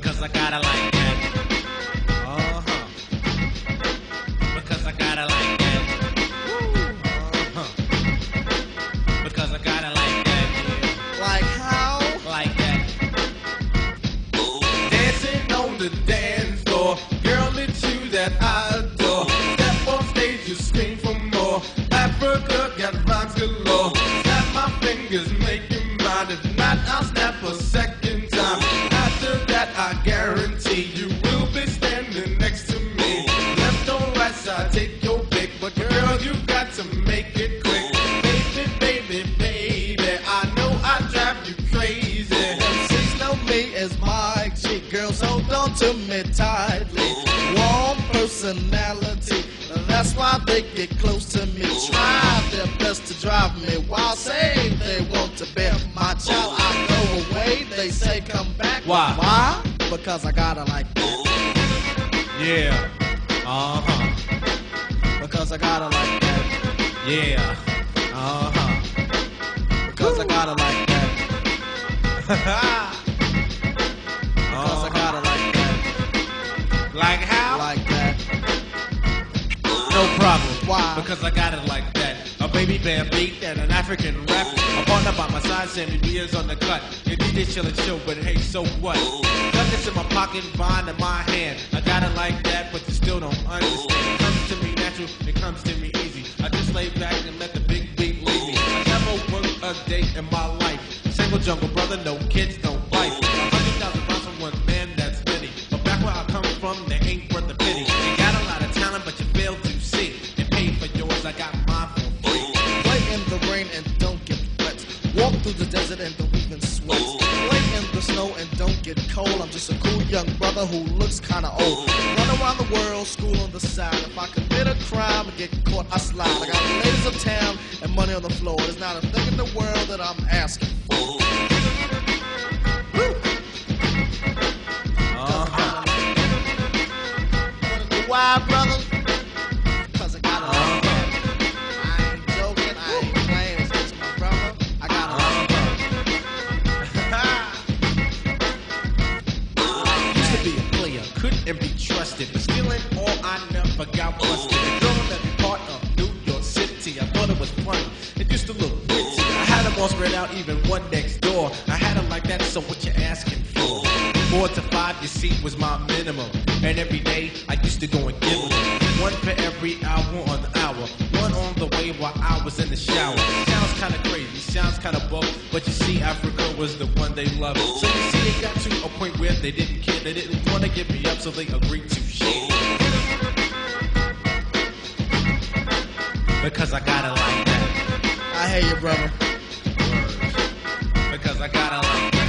because I gotta like that. Because I gotta like that. Because I gotta like that. Like how? Like that. Ooh. Dancing on the dance floor, girl, it's you that I adore. Step on stage, you scream for more. Africa got rocks galore. Snap my fingers, make you mine. If not, I'll snap a second time. After that, I guarantee you will be standing next to me. Left or right side, take your pick, but girl, you got to make it quick. Baby, baby, baby, I know I drive you crazy. Since know me as my chick, girls hold on to me tightly. Warm personality, that's why they get close to me. Try their best to drive me wild, say they want to bear my child. I go away, they say come back. Why? Why? Because I gotta like that. Yeah. Because I gotta like that. Yeah. Because I gotta like that. Because I gotta like that. Like how? Like that. No problem. Why? Because I got it like that. A baby band beat and an African rap. A partner by my side, Sammy Beers on the cut. Your DJ chillin' chill, but hey, so what? Got this in my pocket, vine in my hand. I got it like that, but you still don't understand. It comes to me natural, it comes to me easy. I just lay back and let the big beat lead me. I never worked a day in my life. Single jungle brother, no kids, no wife. 100,000 pounds from one man, that's many. But back where I come from, they ain't worth a penny. You got a lot of talent, but you failed to see. And pay for yours, I got mine for free. Play in the rain and don't get wet. Walk through the desert and don't even sweat. Play in the snow and don't get cold. I'm just a cool young brother who looks kinda old. Run around the world, school on the side. If I commit a crime and get caught, I slide. I got ladies of town and money on the floor. There's not a thing in the world that I'm asking for. Why, brother? Because I gotta like that. I ain't joking, I ain't playing, it's just my brother. I gotta like that. I used to be a player, couldn't be trusted, but stealing all I never got busted. The girl in every part of New York City, I thought it was funny, it used to look pretty. I had them all spread out, even one next door. I had them like that, so what you asking for? 4 to 5, you see, was my minimum. And every day, I used to go and give them. One for every hour on the hour. One on the way while I was in the shower. Sounds kinda crazy, sounds kinda buff. But you see, Africa was the one they loved. So you see, it got to a point where they didn't care. They didn't wanna give me up, so they agreed to shit. Because I got it like that. I hear you, brother. Because I got it like that.